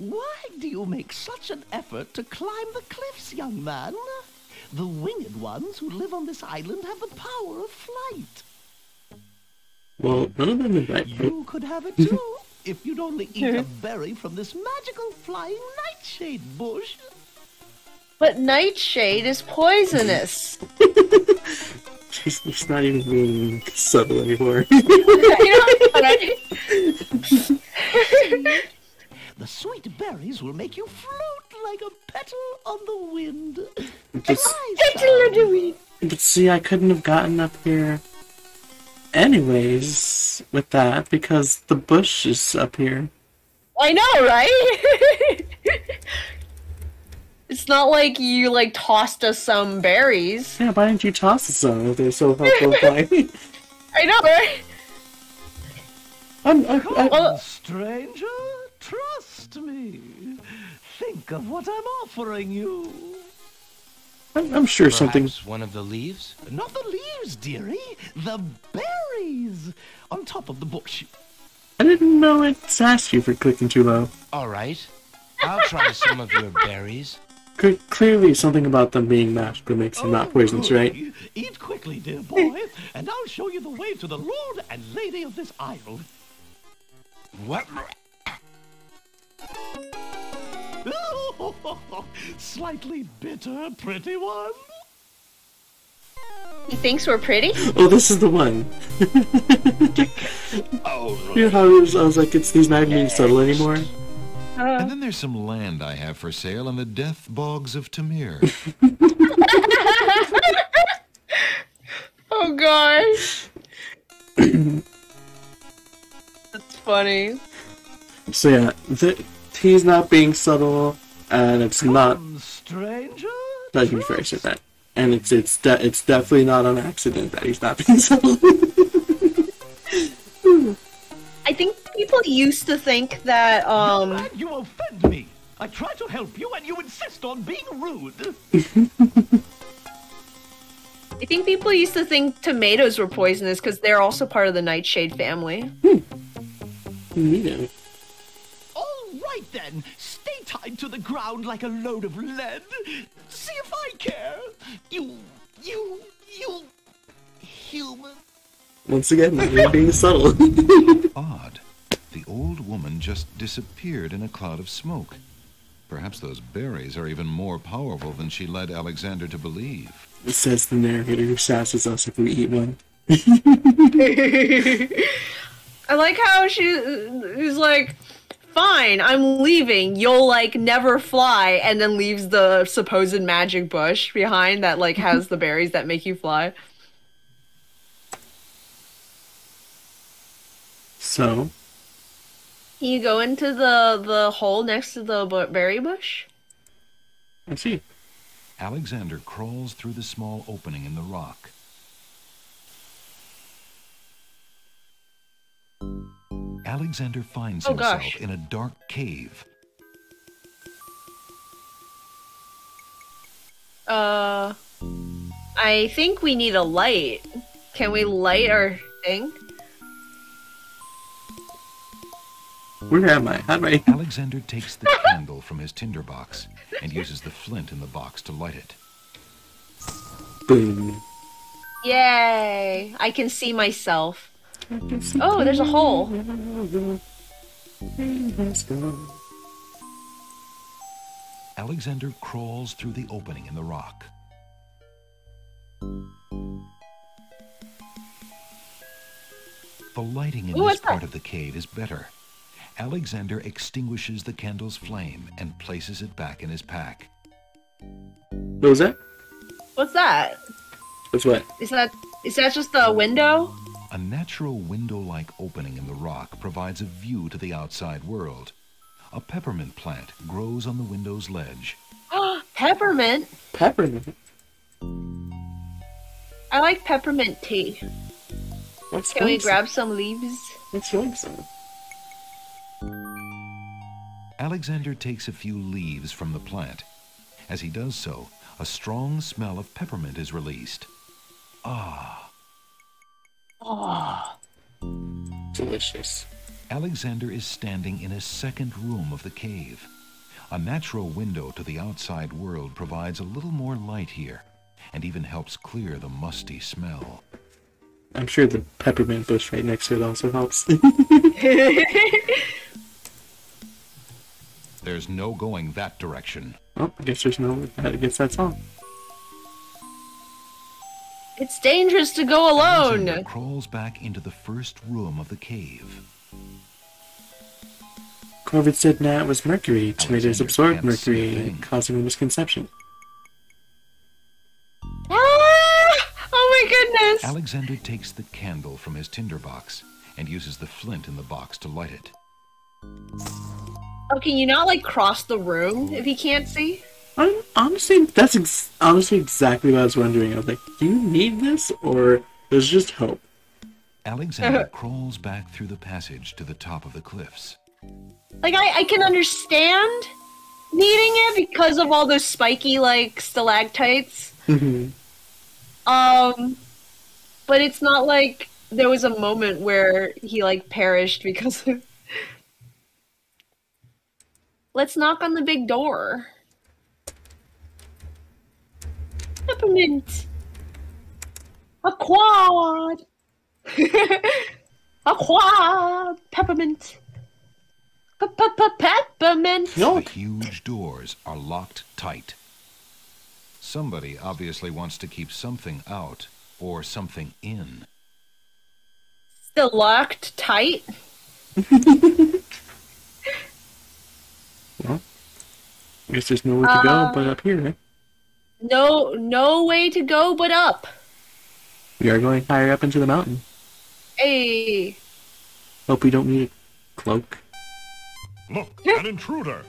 Why do you make such an effort to climb the cliffs, young man? The winged ones who live on this island have the power of flight. Well, none of them invite you. You could have it too, if you'd only eat a berry from this magical flying nightshade bush. But nightshade is poisonous. It's not even being subtle anymore. The sweet berries will make you float like a petal on the wind. But see, I couldn't have gotten up here anyways with that, because the bush is up here. I know, right? It's not like you, like, tossed us some berries. Yeah, why didn't you toss us some if they're so helpful? I know, right? Come on, stranger, trust me. Think of what I'm offering you. I'm sure something's one of the leaves? Not the leaves, dearie. The berries on top of the bush. I didn't know it asked you for clicking too low. All right. I'll try some of your berries. Clearly something about them being magical makes them not poisonous, right? Eat quickly, dear boy, and I'll show you the way to the Lord and Lady of this isle. What? Slightly bitter, pretty one. He thinks we're pretty? Oh, this is the one. You know how I was like, it's, he's not even subtle anymore? And then there's some land I have for sale on the death bogs of Tamir. Oh, gosh. That's funny. So, yeah, he's not being subtle, and it's not first at that. And it's definitely not an accident that he's not being subtle. I think people used to think that, Glad you offend me! I try to help you and you insist on being rude! I think people used to think tomatoes were poisonous because they're also part of the nightshade family. Alright then! Stay tied to the ground like a load of lead! See if I care! You... human... Once again, not even being subtle. Odd. The old woman just disappeared in a cloud of smoke. Perhaps those berries are even more powerful than she led Alexander to believe. It says the narrator who sasses us if we eat one. I like how she's like, fine, I'm leaving. You'll, like, never fly. And then leaves the supposed magic bush behind that, like, has the berries that make you fly. So? You go into the hole next to the berry bush? I see. Alexander crawls through the small opening in the rock. Alexander finds himself in a dark cave. I think we need a light. Can we light our thing? Where am I? How do I... Alexander takes the candle from his tinderbox and uses the flint in the box to light it. Boom. Yay! I can see myself. Oh, there's a hole. Alexander crawls through the opening in the rock. The lighting in this part of the cave is better. Alexander extinguishes the candle's flame and places it back in his pack. What was that? What's that? What's what? Is that just a window? A natural window-like opening in the rock provides a view to the outside world. A peppermint plant grows on the window's ledge. Peppermint? Peppermint? I like peppermint tea. Can we grab some leaves? Let's drink some. Alexander takes a few leaves from the plant. As he does so, a strong smell of peppermint is released. Ah. Delicious. Alexander is standing in a second room of the cave. A natural window to the outside world provides a little more light here, and even helps clear the musty smell. I'm sure the peppermint bush right next to it also helps. There's no going that direction. Oh, I guess there's no. I guess that's all. It's dangerous to go alone. Alexander crawls back into the first room of the cave. Corvid said that was mercury. Tomatoes absorb mercury, causing a misconception. Goodness. Alexander takes the candle from his tinderbox and uses the flint in the box to light it. Oh, can you not like cross the room if he can't see? I'm honestly, that's honestly exactly what I was wondering. I was like, do you need this or there's just hope? Alexander crawls back through the passage to the top of the cliffs. Like I can understand needing it because of all those spiky like stalactites. Mm-hmm. But it's not like there was a moment where he, like, perished because of... Let's knock on the big door. Peppermint! A quad! A quad! Peppermint! Peppermint! The huge doors are locked tight. Somebody obviously wants to keep something out or something in. Still locked tight? Well, I guess there's nowhere to go but up here, right? No way to go but up. We are going higher up into the mountain. Hey. Hope we don't need a cloak. Look, an intruder!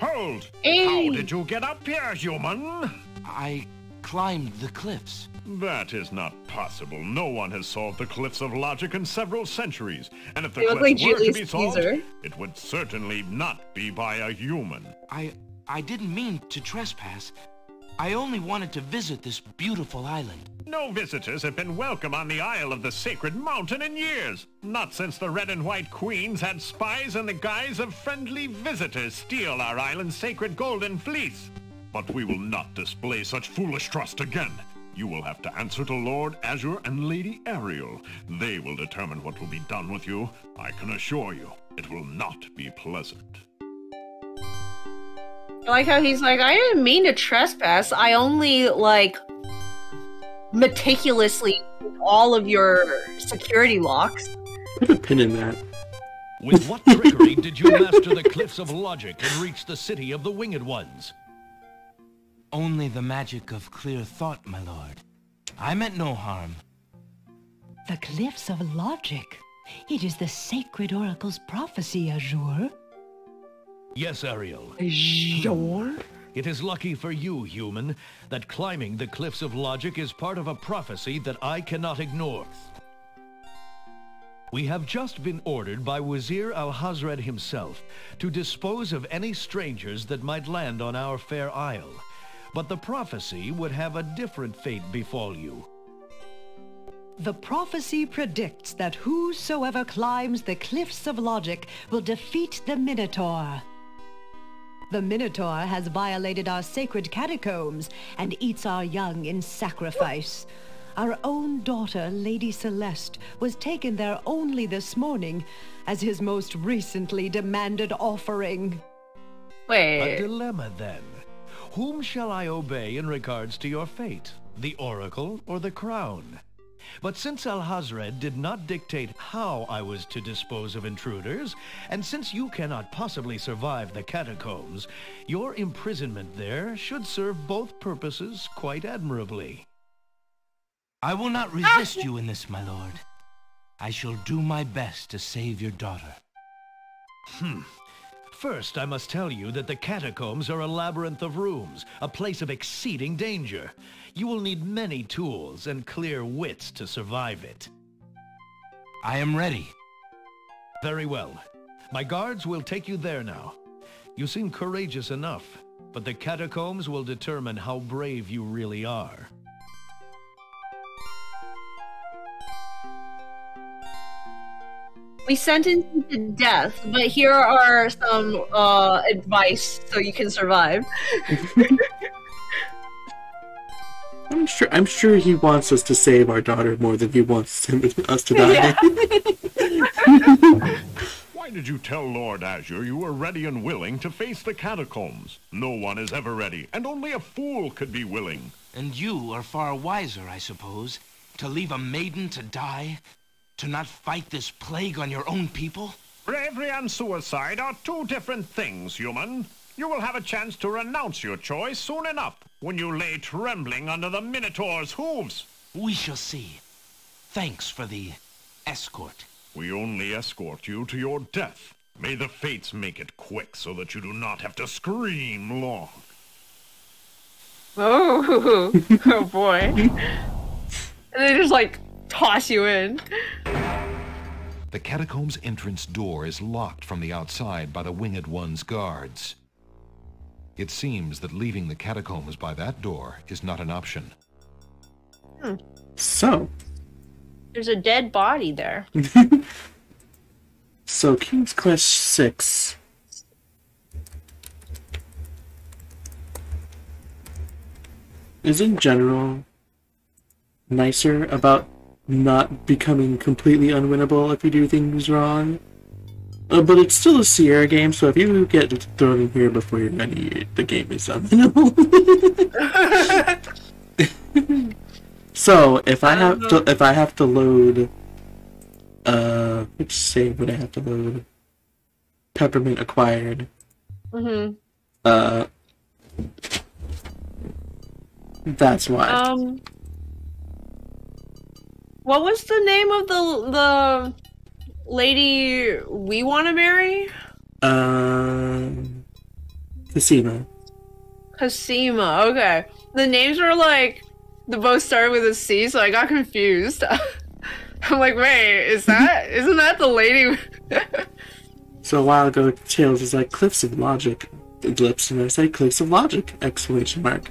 Hold! Hey. How did you get up here, human? I climbed the cliffs. That is not possible. No one has solved the Cliffs of Logic in several centuries. And if the cliffs were to be solved, it would certainly not be by a human. I didn't mean to trespass. I only wanted to visit this beautiful island. No visitors have been welcome on the Isle of the Sacred Mountain in years. Not since the Red and White Queens had spies in the guise of friendly visitors steal our island's sacred golden fleece. But we will not display such foolish trust again. You will have to answer to Lord Azure and Lady Ariel. They will determine what will be done with you. I can assure you, it will not be pleasant. I like how he's like, I didn't mean to trespass. I only, like, meticulously all of your security locks. Put a pin in that. With what trickery did you master the Cliffs of Logic and reach the city of the Winged Ones? Only the magic of clear thought, my lord. I meant no harm. The Cliffs of Logic? It is the sacred oracle's prophecy, Azure. Yes, Ariel. Azure? It is lucky for you, human, that climbing the Cliffs of Logic is part of a prophecy that I cannot ignore. We have just been ordered by Wazir Al-Hazred himself to dispose of any strangers that might land on our fair isle. But the prophecy would have a different fate befall you. The prophecy predicts that whosoever climbs the Cliffs of Logic will defeat the Minotaur. The Minotaur has violated our sacred catacombs and eats our young in sacrifice. Our own daughter, Lady Celeste, was taken there only this morning as his most recently demanded offering. Wait. A dilemma, then. Whom shall I obey in regards to your fate, the oracle or the crown? But since Al-Hazred did not dictate how I was to dispose of intruders, and since you cannot possibly survive the catacombs, your imprisonment there should serve both purposes quite admirably. I will not resist you in this, my lord. I shall do my best to save your daughter. First, I must tell you that the catacombs are a labyrinth of rooms, a place of exceeding danger. You will need many tools and clear wits to survive it. I am ready. Very well. My guards will take you there now. You seem courageous enough, but the catacombs will determine how brave you really are. We sentenced you to death, but here are some advice so you can survive. I'm sure he wants us to save our daughter more than he wants us to die. Yeah. Why did you tell Lord Azure you were ready and willing to face the catacombs? No one is ever ready, and only a fool could be willing. And you are far wiser, I suppose, to leave a maiden to die? To not fight this plague on your own people? Bravery and suicide are two different things, human. You will have a chance to renounce your choice soon enough, when you lay trembling under the Minotaur's hooves. We shall see. Thanks for the escort. We only escort you to your death. May the fates make it quick so that you do not have to scream long. Oh, oh boy. And they just like toss you in. The catacomb's entrance door is locked from the outside by the Winged One's guards. It seems that leaving the catacombs by that door is not an option. Hmm. So, there's a dead body there. So, King's Quest 6. Is in general nicer about not becoming completely unwinnable if you do things wrong. But it's still a Sierra game, so if you get thrown in here before you're ready, the game is unwinnable. So if I have to load, which save would I have to load? Peppermint acquired. Mhm. That's why. What was the name of the lady we want to marry? Cosima. Cosima, okay. The names were like, they both started with a C, so I got confused. I'm like, wait, is that, isn't that the lady? So a while ago, Tails was like, Cliffs of Logic. Ellipse, and I said, Cliffs of Logic! Exclamation mark.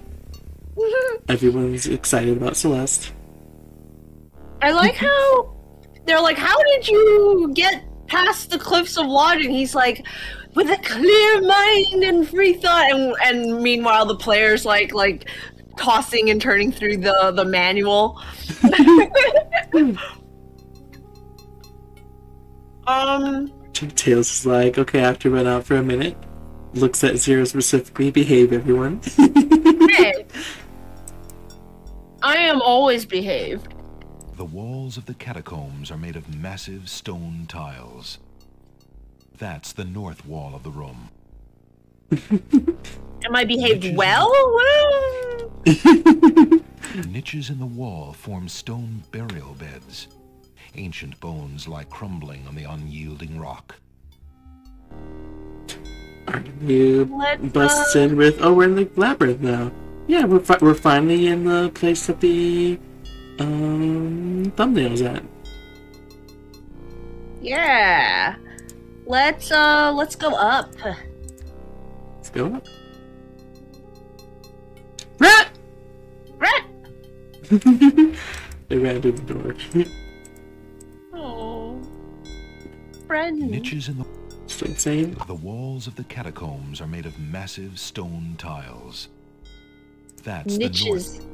Everyone's excited about Celeste. I like how they're like, how did you get past the Cliffs of Logic? He's like, with a clear mind and free thought, and meanwhile the player's like tossing and turning through the manual. Tails is like, okay, I have to run out for a minute. Looks at Zero specifically. Behave, everyone. Hey, I am always behaved. The walls of the catacombs are made of massive stone tiles. That's the north wall of the room. Am I behaved niches well? Niches in the wall form stone burial beds. Ancient bones lie crumbling on the unyielding rock. Are you busts in with... Oh, we're in the labyrinth now. Yeah, we're finally in the place that the... thumbnails at. Yeah. Let's go up. Let's go up. Rat! Rat! They ran through the door. Oh. Friend. Niches in the... It's insane. The walls of the catacombs are made of massive stone tiles. That's niches. The north.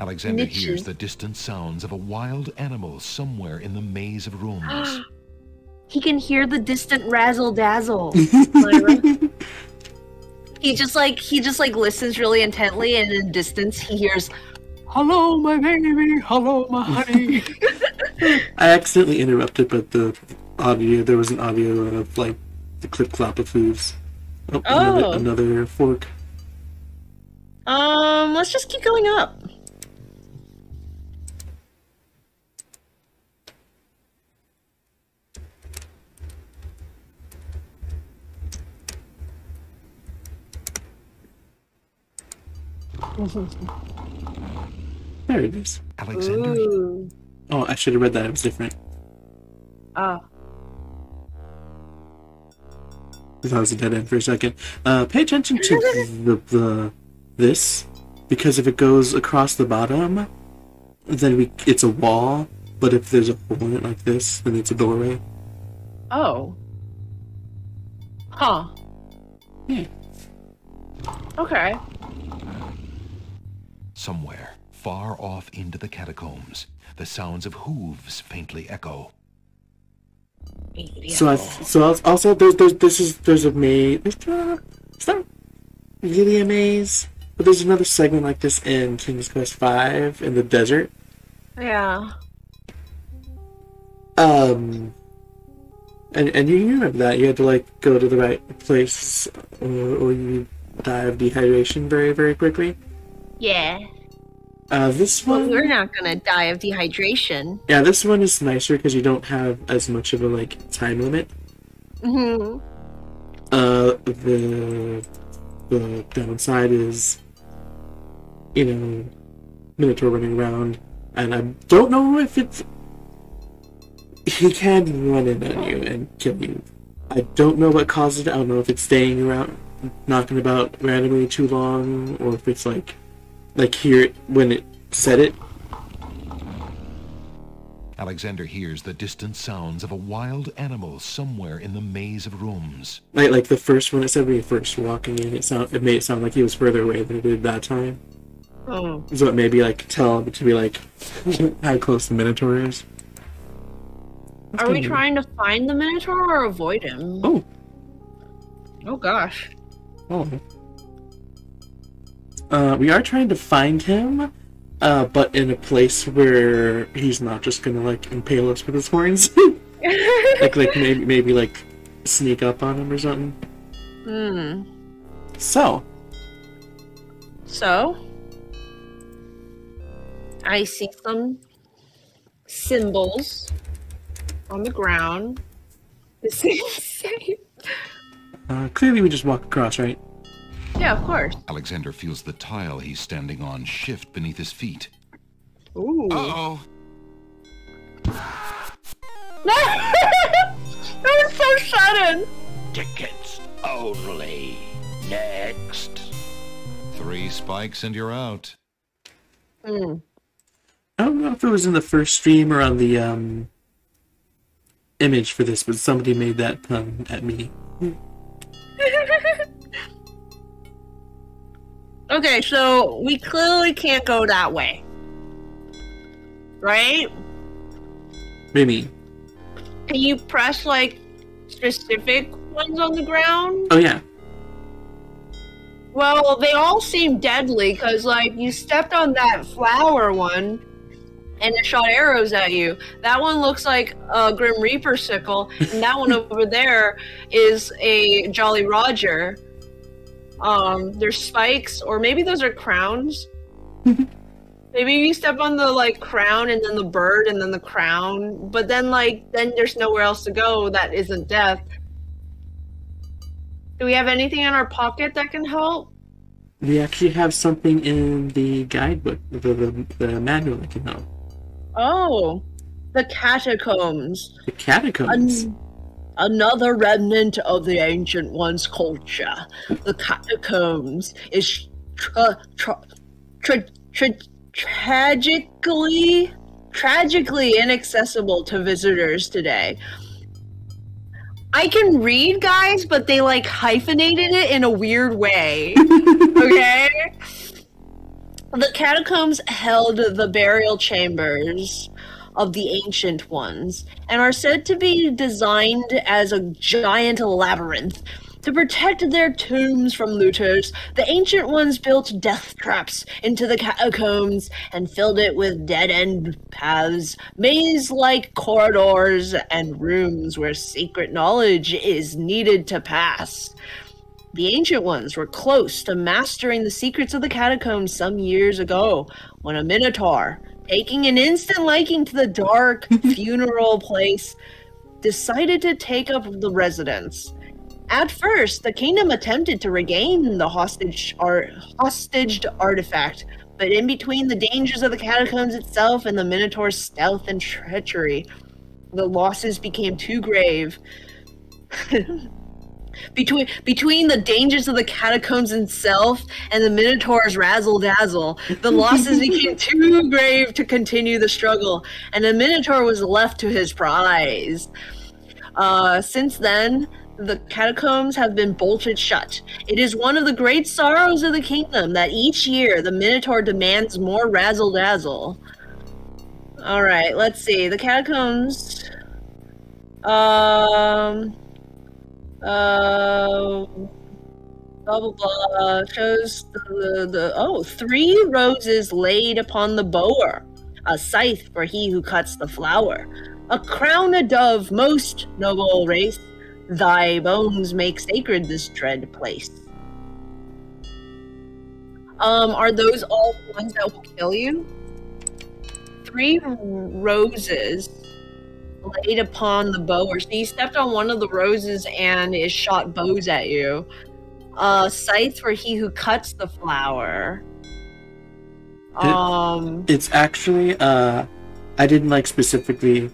Alexander hears the distant sounds of a wild animal somewhere in the maze of rooms. He can hear the distant razzle-dazzle. he just like listens really intently, and in the distance he hears, "Hello, my baby. Hello, my honey." I accidentally interrupted, but the audio, there was an audio of like the clip-clop of hooves. Oh, oh. Another fork. Let's just keep going up. There it is. Alexander. Ooh. Oh, I should have read that. It was different. Ah. I thought it was a dead end for a second. Pay attention to this, because if it goes across the bottom, then it's a wall. But if there's a hole in it like this, then it's a doorway. Oh. Huh. Okay. Somewhere, far off into the catacombs, the sounds of hooves faintly echo. So, also there's a maze. It's not really a maze, but there's another segment like this in King's Quest V in the desert. Yeah. And you remember that you had to like go to the right place, or you die of dehydration very quickly. Yeah. This one. Well, we're not gonna die of dehydration. Yeah, this one is nicer because you don't have as much of a like time limit. Mm-hmm. The downside is, you know, Minotaur running around, and I don't know if it's. He can run in on you and kill you. I don't know what caused it. I don't know if it's staying around, knocking about randomly too long, or if it's like here when it said it. Alexander hears the distant sounds of a wild animal somewhere in the maze of rooms. Like the first one it said when you first walking in, it made it sound like he was further away than it did that time. Oh. So it may be like tell to be like how close the Minotaur is. Are we trying to find the Minotaur or avoid him? Oh. Oh gosh. Oh. We are trying to find him, but in a place where he's not just gonna like impale us with his horns. like maybe like sneak up on him or something. Hmm. So. I see some symbols on the ground. This is insane. Clearly we just walk across, right? Yeah, of course. Alexander feels the tile he's standing on shift beneath his feet. Ooh. Uh-oh. That was so sudden. Tickets only. Next. 3 spikes and you're out. Mm. I don't know if it was in the first stream or on the, image for this, but somebody made that pun at me. Okay, so we clearly can't go that way. Right? Maybe. Can you press, like, specific ones on the ground? Oh, yeah. Well, they all seem deadly, because, like, you stepped on that flower one, and it shot arrows at you. That one looks like a Grim Reaper sickle, and that one over there is a Jolly Roger. There's spikes, or maybe those are crowns. Maybe you step on the like crown, and then the bird, and then the crown. But then then there's nowhere else to go that isn't death. Do we have anything in our pocket that can help? We actually have something in the guidebook, the manual that can help. Oh, the catacombs. The catacombs? Another remnant of the Ancient One's culture. The catacombs is tragically inaccessible to visitors today. I can read, guys, but they, like, hyphenated it in a weird way. Okay? The catacombs held the burial chambers of the Ancient Ones, and are said to be designed as a giant labyrinth. To protect their tombs from looters, the Ancient Ones built death traps into the catacombs and filled it with dead-end paths, maze-like corridors, and rooms where secret knowledge is needed to pass. The Ancient Ones were close to mastering the secrets of the catacombs some years ago, when a Minotaur, taking an instant liking to the dark funeral place, decided to take up the residence. At first, the kingdom attempted to regain the hostaged artifact, but in between the dangers of the catacombs itself and the Minotaur's stealth and treachery, the losses became too grave. Between the dangers of the catacombs itself and the Minotaur's razzle-dazzle, the losses became too grave to continue the struggle, and the Minotaur was left to his prize. Since then, the catacombs have been bolted shut. It is one of the great sorrows of the kingdom that each year the Minotaur demands more razzle-dazzle. Alright, let's see. The catacombs... blah, blah, blah, shows three roses laid upon the bower, a scythe for he who cuts the flower, a crown, a dove, most noble race, thy bones make sacred this dread place. Are those all ones that will kill you? Three roses laid upon the bower. So you stepped on one of the roses and it shot bows at you. Scythe for he who cuts the flower. It's actually, I didn't like specifically,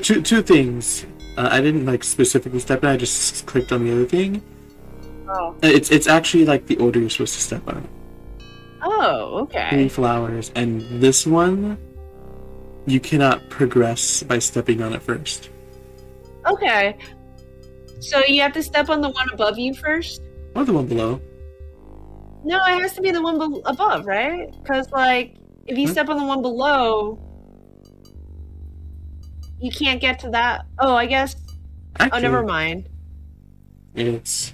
two things. I didn't like specifically step on, I just clicked on the other thing. Oh. It's actually like the order you're supposed to step on. Oh, okay. Three flowers, and this one, you cannot progress by stepping on it first. Okay. So you have to step on the one above you first? Or the one below. No, it has to be the one above, right? Because, like, if you step on the one below, you can't get to that. Oh, I guess. Actually, oh, never mind. It's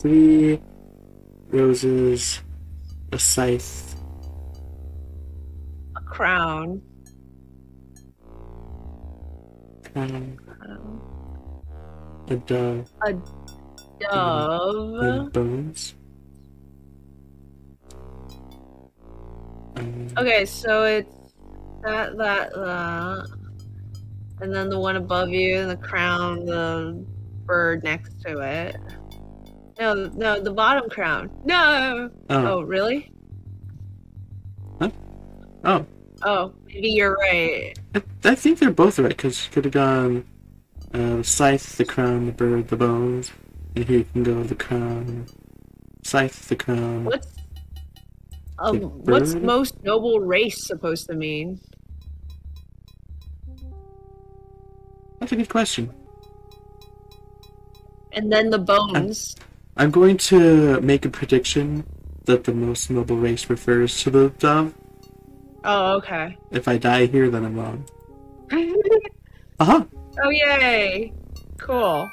three roses, a scythe, a crown. A dove. A dove. And bones. Okay, so it's that, and then the one above you, and the crown, the bird next to it. No, the bottom crown. No. Oh, really? Huh? Oh. Oh, maybe you're right. I think they're both right, because you could have gone scythe, the crown, the bird, the bones, and here you can go the crown, scythe, the crown. What's most noble race supposed to mean? That's a good question. And then the bones. I'm going to make a prediction that the most noble race refers to the dove. Oh, okay. If I die here, then I'm wrong. Uh-huh. Oh, yay. Cool.